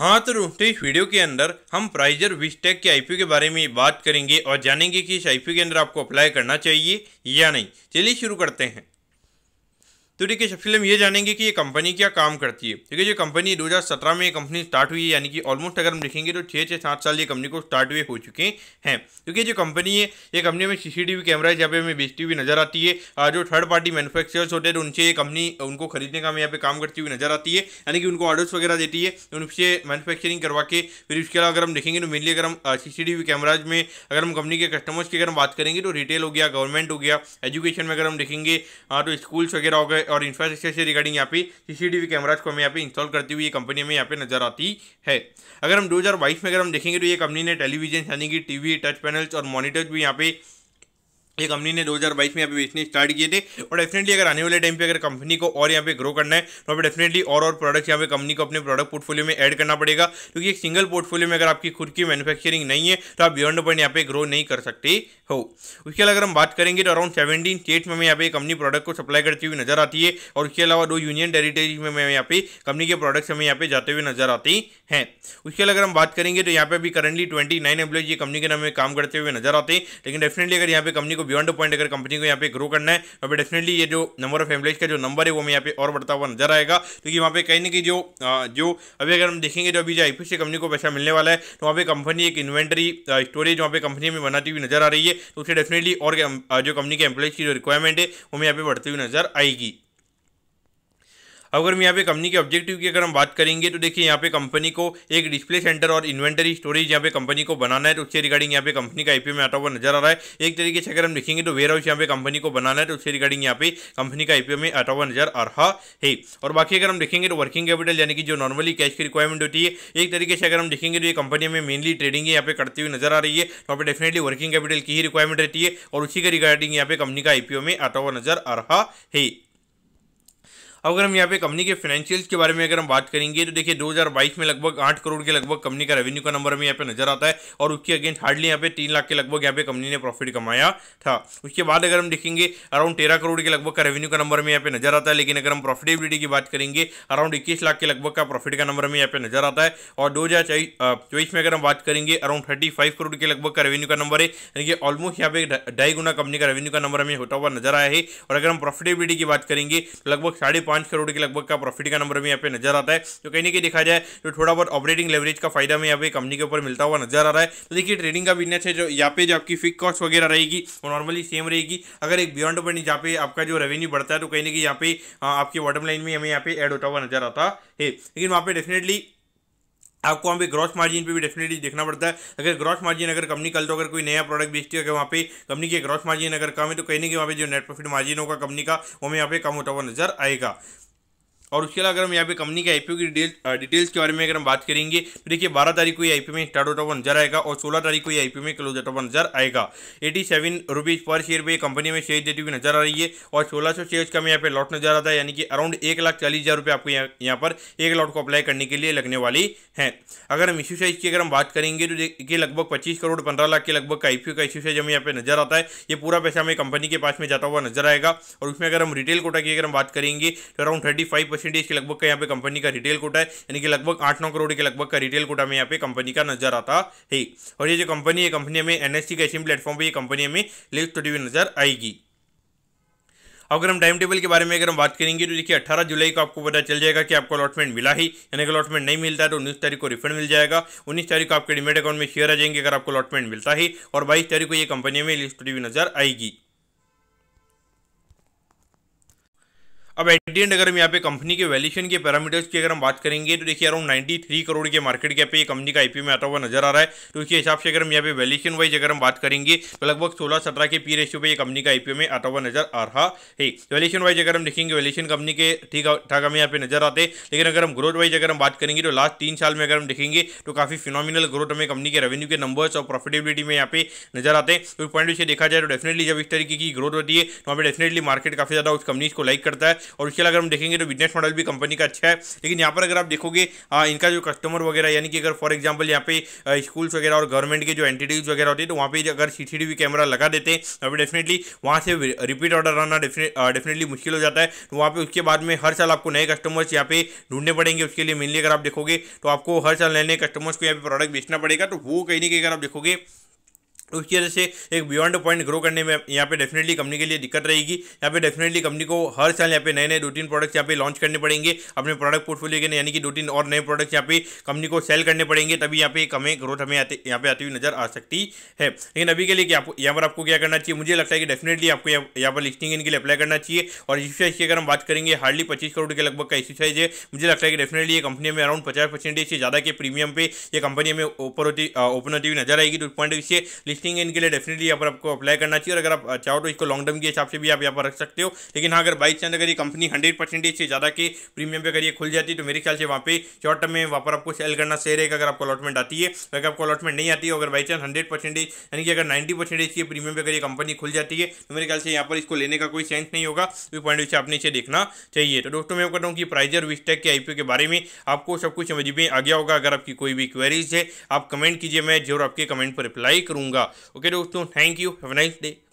हाँ तो दोस्तों, इस वीडियो के अंदर हम प्राइजर विज़टेक के आईपीओ के बारे में बात करेंगे और जानेंगे कि इस आईपीओ के अंदर आपको अप्लाई करना चाहिए या नहीं। चलिए शुरू करते हैं। तो देखिए, सबसे पहले हम ये जानेंगे कि ये कंपनी क्या काम करती है। देखिए, जो कंपनी 2017 में ये कंपनी स्टार्ट हुई है, यानी कि ऑलमोस्ट अगर हम देखेंगे तो 6 से 7 साल ये कंपनी को स्टार्ट हुए हो चुके हैं। क्योंकि जो कंपनी है, ये कंपनी में सीसीटीवी कैमरा यहाँ पे हमें बेचती हुई नजर आती है। जो थर्ड पार्टी मैनुफैक्चरर्स होते हैं तो उनसे ये कंपनी उनको खरीदने का यहाँ पे काम करती हुई नजर आती है, यानी कि उनको ऑर्डर्स वगैरह देती है, उनसे मैनुफैक्चरिंग करवा के फिर उसके अलावा अगर हम देखेंगे तो मेनली अगर हम सीसीटीवी कैमराज में अगर हम कंपनी के कस्टमर्स की अगर हम बात करेंगे तो रिटेल हो गया, गवर्नमेंट हो गया, एजुकेशन में अगर हम देखेंगे तो स्कूल्स वगैरह हो गए और इंफ्रास्ट्रक्चर से रिगार्डिंग यहाँ पे सीसीटीवी कैमराज को हमें यहाँ पे इंस्टॉल करती हुई ये कंपनी में यहाँ पे नजर आती है। अगर हम 2022 में अगर हम देखेंगे तो ये कंपनी ने टेलीविजन यानी कि टीवी, टच पैनल्स और मॉनिटर्स भी यहाँ पे ये कंपनी ने 2022 में यहाँ पे बेचने स्टार्ट किए थे। और डेफिनेटली अगर आने वाले टाइम पे अगर कंपनी को और यहाँ पे ग्रो करना है तो हमें डेफिनेटली और प्रोडक्ट्स यहाँ पे कंपनी को अपने प्रोडक्ट पोर्टफोलियो में ऐड करना पड़ेगा, क्योंकि एक सिंगल पोर्टफोलियो में अगर आपकी खुद की मैन्युफैक्चरिंग नहीं है तो आप बियॉन्ड पॉइंट यहाँ पे ग्रो नहीं कर सकते हो। उसके अलावा अगर हम बात करेंगे तो अराउंड 17 स्टेट में यहाँ पे कंपनी प्रोडक्ट को सप्लाई करती हुई नजर आती है और उसके अलावा 2 यूनियन टेरिटरीज में यहाँ पे कंपनी के प्रोडक्ट्स हमें यहाँ पे जाते हुए नजर आती हैं। उसके अलावा अगर हम बात करेंगे तो यहाँ पे अभी करंटली 29 एम्प्लॉइज ये कंपनी के नाम में काम करते हुए नजर आते हैं। लेकिन डेफिनेटली अगर यहाँ पे कंपनी को बियॉन्ड पॉइंट अगर कंपनी को यहाँ पे ग्रो करना है तो डेफिनेटली ये जो नंबर ऑफ एम्प्लॉइज का जो नंबर है वो हमें यहाँ पे और बढ़ता हुआ नजर आएगा, क्योंकि वहाँ पे कहीं ना कहीं जो अभी अगर हम देखेंगे तो अभी जो आईपीओ से कंपनी को पैसा मिलने वाला है तो वहाँ पे कंपनी एक इन्वेंट्री स्टोरेज वहाँ पे कंपनी में बनाती हुई नजर आ रही है, तो उससे डेफिनेटली और जो कंपनी के एम्प्लॉइज की जो रिक्वायरमेंट है वो हमें यहाँ पे बढ़ती हुई नजर आएगी। अगर हम यहाँ पे कंपनी के ऑब्जेक्टिव की अगर हम बात करेंगे तो देखिए, यहाँ पे कंपनी को एक डिस्प्ले सेंटर और इन्वेंटरी स्टोरेज यहाँ पे कंपनी को बनाना है, तो उससे रिगार्डिंग यहाँ पे कंपनी का आईपीओ में आता हुआ नजर आ रहा है। एक तरीके से अगर हम देखेंगे तो वेयर हाउस यहाँ पे कंपनी को बनाना है, तो उससे रिगार्डिंग यहाँ पे कंपनी का आईपीओ में आता हुआ नजर आ रहा है। और बाकी अगर हम देखेंगे तो वर्किंग कैपिटल यानी कि जो नॉर्मली कैश की रिक्वायरमेंट होती है, एक तरीके से अगर हम देखेंगे तो ये कंपनी में मेनली ट्रेडिंग यहाँ पे करती हुई नजर आ रही है, तो पे डेफिनेटली वर्किंग कैपिटल की ही रिक्वायरमेंट रहती है और उसी के रिगार्डिंग यहाँ पे कंपनी का आईपीओ में आता हुआ नजर आ रहा है। अगर हम यहाँ पे कंपनी के फाइनेंशियल्स के बारे में अगर हम बात करेंगे तो देखिए, 2022 में लगभग 8 करोड़ के लगभग कंपनी का रेवेन्यू का नंबर हमें यहाँ पे नजर आता है और उसके अगेंस्ट हार्डली यहाँ पे 3 लाख के लगभग यहाँ पे कंपनी ने प्रॉफिट कमाया था। उसके बाद अगर हम देखेंगे अराउंड 13 करोड़ के लगभग का रेवेन्यू का नंबर हमें यहाँ पे नजर आता है। लेकिन अगर हम प्रॉफिटेबिलिटी की बात करेंगे अराउंड 21 लाख के लगभग का प्रॉफिट का नंबर हमें यहाँ पे नजर आता है। और 2024 में अगर हम बात करेंगे अराउंड 35 करोड़ के लगभग का रेवेन्यू का नंबर है, यानी कि ऑलमोस्ट यहाँ पे 2.5 गुना कंपनी का रेवेन्यू का नंबर हमें होता हुआ नजर आया है। और अगर हम प्रॉफिटेबिलिटी की बात करेंगे तो लगभग 5.5 करोड़ के लगभग का प्रॉफिट का नंबर भी यहाँ पे नजर आता है। तो कहीं ना कहीं देखा जाए तो थोड़ा बहुत ऑपरेटिंग लेवरेज का फायदा में यहाँ पे कंपनी के ऊपर मिलता हुआ नजर आ रहा है। तो देखिए, ट्रेडिंग का बिजनेस है, जो यहाँ पे जो आपकी फिक्स कॉस्ट वगैरह रहेगी वो नॉर्मली सेम रहेगी। अगर एक बियॉन्ड पॉइंट यहाँ पे आपका जो रेवेन्यू बढ़ता है तो कहीं ना कहीं यहाँ पे आपकी बॉटम लाइन में हमें यहाँ पे एड होता हुआ नजर आता है। लेकिन वहाँ पे डेफिनेटली आपको वहाँ पे ग्रॉस मार्जिन पे भी डेफिनेटली देखना पड़ता है। अगर ग्रॉस मार्जिन अगर कंपनी कल तो अगर कोई नया प्रोडक्ट बेचती है, अगर वहाँ पे कंपनी के ग्रॉस मार्जिन अगर कम है तो कहीं ना कहीं वहाँ पे जो नेट प्रॉफिट मार्जिन होगा कंपनी का वो हमें यहाँ पे कम होता हुआ नजर आएगा। और उसके अलावा अगर हम यहाँ पे कंपनी के आईपीओ की डिटेल्स के बारे में अगर हम बात करेंगे तो देखिए, 12 तारीख को ये आईपीओ में स्टार्ट होता हुआ नजर आएगा और 16 तारीख को ये आईपीओ में क्लोज होता हुआ नजर आएगा। 87 रुपीज़ पर शेयर पे कंपनी में शेयर देती हुई नजर आ रही है और 1600 शेयर्स का में यहाँ पे लॉट नजर आता है, यानी कि अराउंड 1,40,000 रुपये आपको यहाँ पर एक लॉट को अप्लाई करने के लिए लगने वाली है। अगर हम इश्यू साइज की अगर हम बात करेंगे तो देखिए, लगभग 25 करोड़ 15 लाख के लगभग का आईपीओ का इश्यू साइज हमें यहाँ पे नजर आता है। ये पूरा पैसा हमें कंपनी के पास में जाता हुआ नजर आएगा। और उसमें अगर हम रिटेल कोटा की अगर हम बात करेंगे तो अराउंड 35% के लगभग का यहाँ पे कंपनी का रिटेल कोटा है, यानी कि लगभग 8-9 करोड़ के लगभग का रिटेल कोटा में यहाँ पे कंपनी का नजर आता है। और ये जो कंपनी है, कंपनी में एनएसई के एशियन प्लेटफॉर्म पे ये कंपनी में लिस्ट होती हुई नजर आएगी। अगर हम टाइम टेबल के बारे में अगर हम बात करेंगे तो देखिए, 18 जुलाई को आपको पता चल जाएगा कि आपको अलॉटमेंट मिला ही, यानी कि अलॉटमेंट नहीं मिलता है तो 19 तारीख को रिफंड मिल जाएगा। 19 तारीख को आपके डिमेट अकाउंट में शेयर आ जाएंगे अगर आपको अलॉटमेंट मिलता है। और 22 तारीख को ये कंपनी में लिस्ट होती हुई नजर आएगी। अब एट दी एंड अगर हम यहाँ पे कंपनी के वैल्यूएशन के पैरामीटर्स की अगर हम बात करेंगे तो देखिए, अराउंड 93 करोड़ के मार्केट कैप पे ये कंपनी का आईपीओ में आता हुआ नजर आ रहा है। तो उसके हिसाब से अगर हम यहाँ पे वैल्यूएशन वाइज अगर हम बात करेंगे तो लगभग 16-17 के पी रेशियो पे ये कंपनी का आईपीओ में आता हुआ नजर आ रहा है। वैल्यूएशन वाइज अगर हम देखेंगे वैल्यूएशन कंपनी के ठीक ठाक हमें यहाँ पे नजर आते। लेकिन अगर हम ग्रोथ वाइज अगर हम बात करेंगे तो लास्ट 3 साल में अगर हम देखेंगे तो काफी फिनोमिनल ग्रोथ हमें कंपनी के रेवेन्यू के नंबर्स और प्रॉफिटेबिलिटी में यहाँ पे नजर आते हैं। तो पॉइंट से देखा जाए तो डेफिनेटली जब इस तरीके की ग्रोथ होती है तो वहाँ पे डेफिनेटली मार्केट काफी ज्यादा उस कंपनी को लाइक करता है। और उसके अलावा अगर हम देखेंगे तो बिजनेस मॉडल भी कंपनी का अच्छा है। लेकिन यहाँ पर अगर आप देखोगे इनका जो कस्टमर वगैरह यानी कि अगर फॉर एग्जाम्पल यहाँ पे स्कूल्स वगैरह और गवर्नमेंट के जो एंटिटीज वगैरह होती है तो वहाँ पे अगर CCTV कैमरा लगा देते हैं तो डेफिनेटली वहाँ से रिपीट ऑर्डर आना डेफिनेटली मुश्किल हो जाता है। तो वहाँ पे उसके बाद में हर साल आपको नए कस्टमर्स यहाँ पे ढूंढने पड़ेंगे। उसके लिए मेनली अगर आप देखोगे तो आपको हर साल नए नए कस्टमर्स को यहाँ पे प्रोडक्ट बेचना पड़ेगा। तो वो कहीं ना कहीं अगर आप देखोगे उसकी वजह से एक बियॉन्ड पॉइंट ग्रो करने में यहाँ पे डेफिनेटली कंपनी के लिए दिक्कत रहेगी। यहाँ पे डेफिनेटली कंपनी को हर साल यहाँ पे नए नए 2-3 प्रोडक्ट्स यहाँ पे लॉन्च करने पड़ेंगे अपने प्रोडक्ट पोर्टफोलियो के, यानी कि 2-3 और नए प्रोडक्ट्स यहाँ पे कंपनी को सेल करने पड़ेंगे, तभी यहाँ पे हमें ग्रोथ हमें यहाँ पे आती हुई नजर आ सकती है। लेकिन अभी के लिए यहाँ पर आपको क्या करना चाहिए, मुझे लगता है कि डेफिनेटली आपको यहाँ पर लिस्टिंग इनके लिए अप्लाई करना चाहिए। और इसी इसकी अगर हम बात करेंगे हार्डली 25 करोड़ के लगभग का एक्सरसाइज है। मुझे लगता है कि डेफिनेटली ये कंपनी में अराउंड 50% से ज़्यादा के प्रीमियम पे ये कंपनी हमें ओपन होती हुई नजर आएगी। तो उस पॉइंट से इनके लिए डेफिनेटली यहाँ पर आपको अप्लाई करना चाहिए। और अगर आप चाहो तो इसको लॉन्ग टर्म के हिसाब से भी आप यहाँ पर रख सकते हो। लेकिन हाँ, अगर बाई चांस अगर ये कंपनी 100% से ज़्यादा के प्रीमियम पे अगर ये खुल जाती है तो मेरे ख्याल से वहाँ पे शॉर्ट टर्म में वहाँ पर आपको सेल करना सही रहेगा अगर आपको अलॉटमेंट आती है। तो अगर आपको अलॉटमेंट नहीं आती है, अगर बाई चांस 100% यानी कि अगर 90% की प्रीमियम पर अगर ये कंपनी खुल जाती है तो मेरे ख्याल से यहाँ पर इसको लेने का कोई सेंस नहीं होगा। इस पॉइंट से आपने इसे देखना चाहिए। तो दोस्तों मैं कहता हूँ कि प्राइजर विज़टेक के IPO के बारे में आपको सब कुछ समझ में आ गया होगा। अगर आपकी कोई भी क्वेरीज है आप कमेंट कीजिए, मैं जरूर आपके कमेंट पर रिप्लाई करूँगा। ओके दोस्तों, thank you, have a nice day.